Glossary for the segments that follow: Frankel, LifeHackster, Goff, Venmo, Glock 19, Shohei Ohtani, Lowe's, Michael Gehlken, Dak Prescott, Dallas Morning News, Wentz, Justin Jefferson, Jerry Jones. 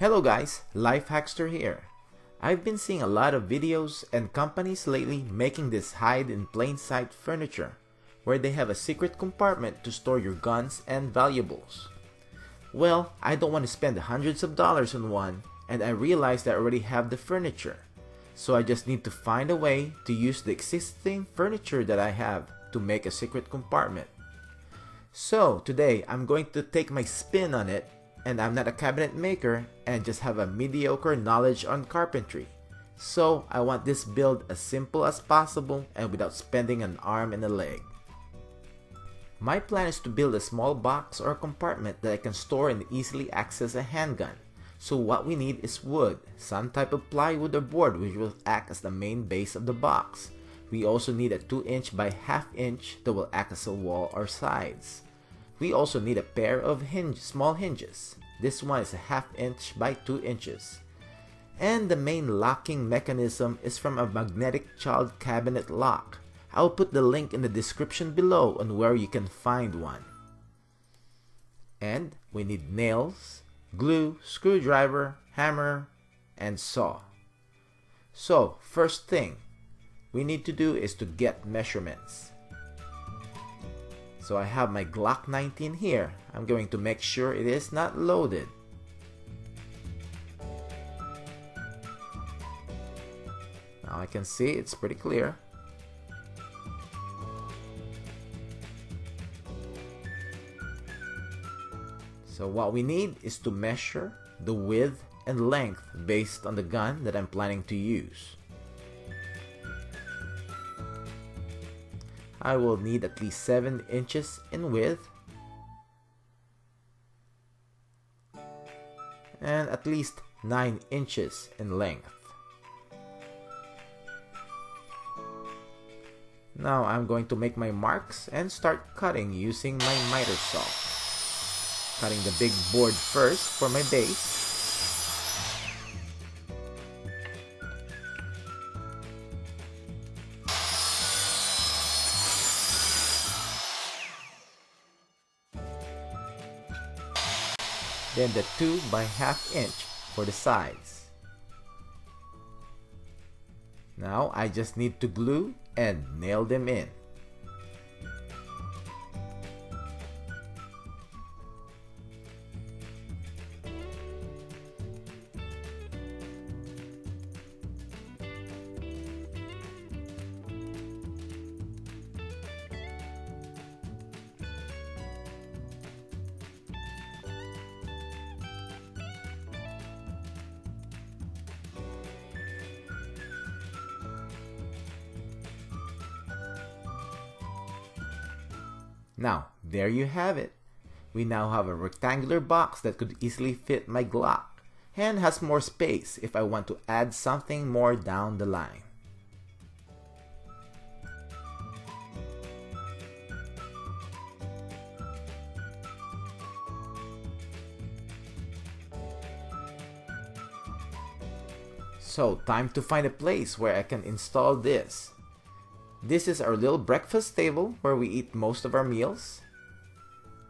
Hello guys, LifeHackster here. I've been seeing a lot of videos and companies lately making this hide in plain sight furniture, where they have a secret compartment to store your guns and valuables. Well, I don't want to spend hundreds of dollars on one, and I realized I already have the furniture. So I just need to find a way to use the existing furniture that I have to make a secret compartment. So today I'm going to take my spin on it, and I'm not a cabinet maker and just have a mediocre knowledge on carpentry. So I want this build as simple as possible and without spending an arm and a leg. My plan is to build a small box or compartment that I can store and easily access a handgun. So what we need is wood, some type of plywood or board which will act as the main base of the box. We also need a 2" by ½" that will act as a wall or sides. We also need a pair of small hinges. This one is a ½ inch by 2 inches. And the main locking mechanism is from a magnetic child cabinet lock. I'll put the link in the description below on where you can find one. And we need nails, glue, screwdriver, hammer, and saw. So first thing we need to do is to get measurements. So I have my Glock 19 here. I'm going to make sure it is not loaded. Now I can see it's pretty clear. So what we need is to measure the width and length based on the gun that I'm planning to use. I will need at least 7 inches in width and at least 9 inches in length. Now I'm going to make my marks and start cutting using my miter saw. Cutting the big board first for my base. Then the 2" by ½" for the sides. Now I just need to glue and nail them in. Now, there you have it. We now have a rectangular box that could easily fit my Glock and has more space if I want to add something more down the line. So, time to find a place where I can install this. This is our little breakfast table where we eat most of our meals.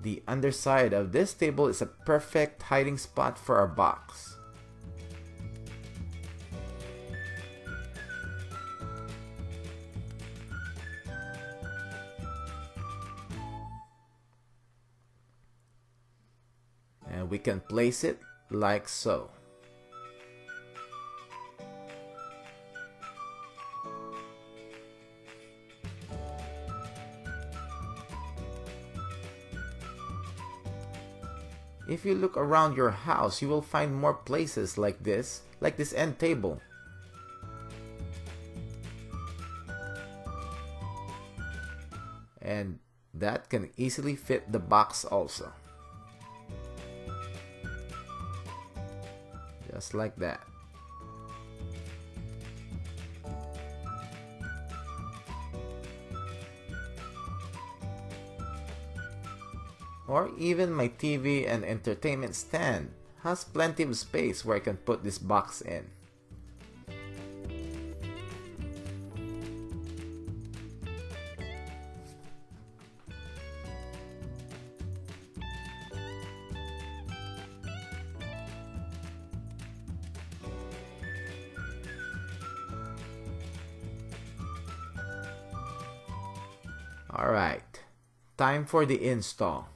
The underside of this table is a perfect hiding spot for our box. And we can place it like so. If you look around your house, you will find more places like this end table. And that can easily fit the box also. Just like that. Or even my TV and entertainment stand has plenty of space where I can put this box in. Alright, time for the install.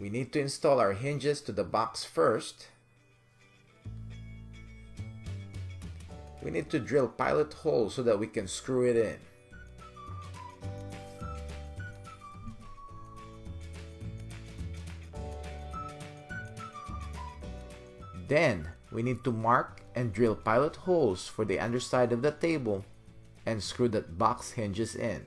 We need to install our hinges to the box first. We need to drill pilot holes so that we can screw it in. Then, we need to mark and drill pilot holes for the underside of the table and screw that box hinges in.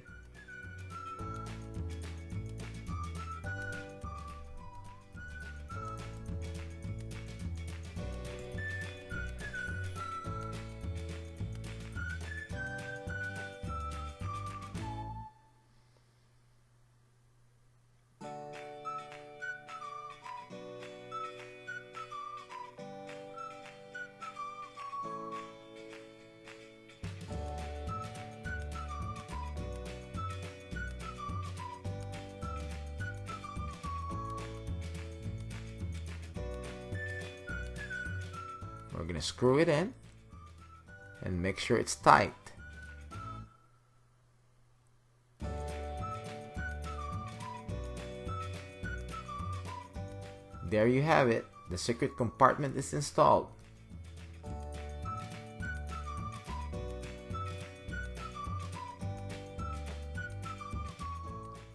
We're going to screw it in and make sure it's tight. There you have it. The secret compartment is installed.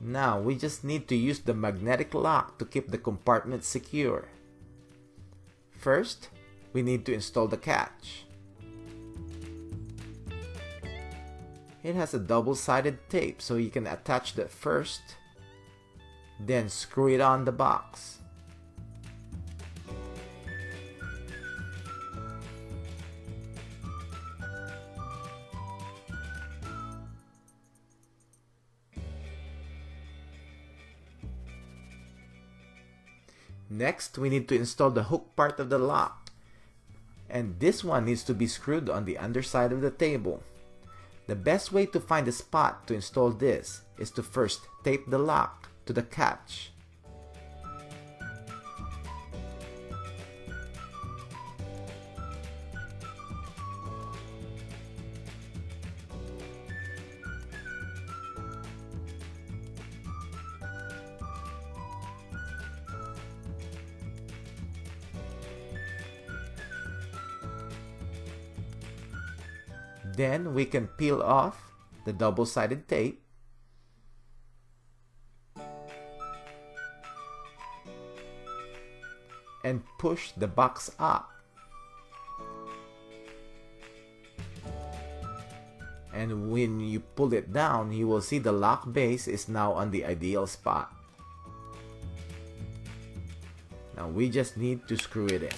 Now we just need to use the magnetic lock to keep the compartment secure. First, we need to install the catch. It has a double-sided tape, so you can attach that first, then screw it on the box. Next, we need to install the hook part of the lock. And this one needs to be screwed on the underside of the table. The best way to find a spot to install this is to first tape the lock to the catch. Then we can peel off the double-sided tape. And push the box up. And when you pull it down, you will see the lock base is now on the ideal spot. Now we just need to screw it in.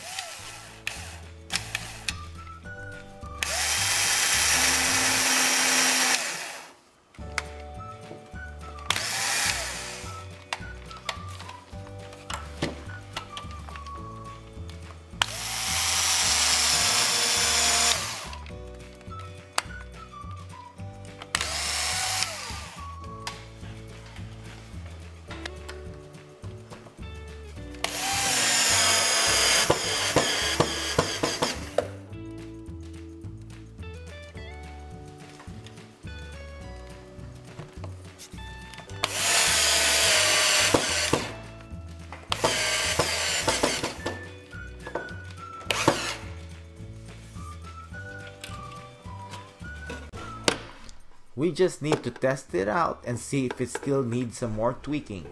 We just need to test it out and see if it still needs some more tweaking.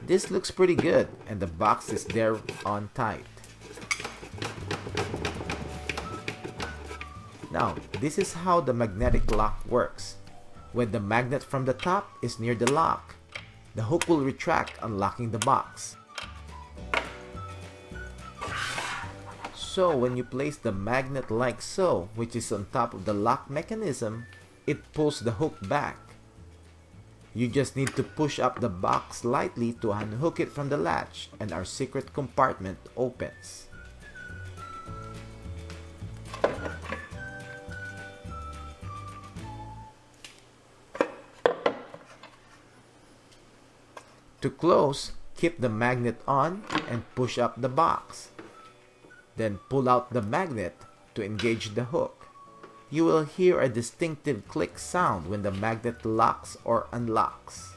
This looks pretty good and the box is there on tight. Now, this is how the magnetic lock works. When the magnet from the top is near the lock, the hook will retract, unlocking the box. So when you place the magnet like so, which is on top of the lock mechanism, it pulls the hook back. You just need to push up the box lightly to unhook it from the latch, and our secret compartment opens. To close, keep the magnet on and push up the box. Then pull out the magnet to engage the hook. you will hear a distinctive click sound when the magnet locks or unlocks.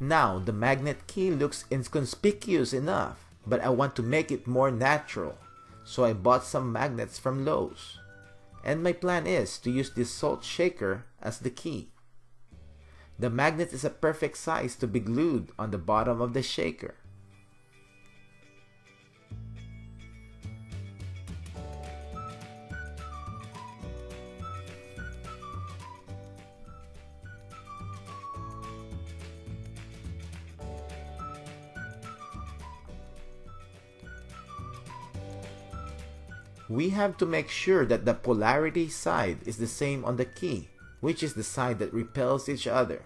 Now, the magnet key looks inconspicuous enough, but I want to make it more natural, so I bought some magnets from Lowe's. And my plan is to use this salt shaker as the key. The magnet is a perfect size to be glued on the bottom of the shaker. We have to make sure that the polarity side is the same on the key, which is the side that repels each other.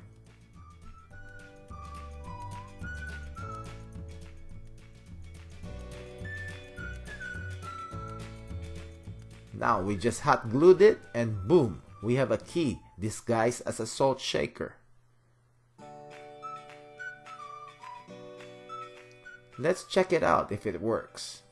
Now we just hot glued it and boom, we have a key disguised as a salt shaker. Let's check it out if it works.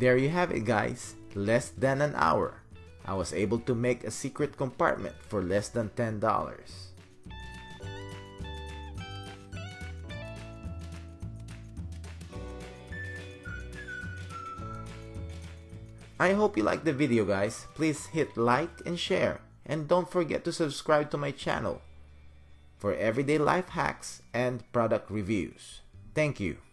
There you have it guys, less than an hour. I was able to make a secret compartment for less than $10. I hope you liked the video guys. Please hit like and share, and don't forget to subscribe to my channel for everyday life hacks and product reviews. Thank you.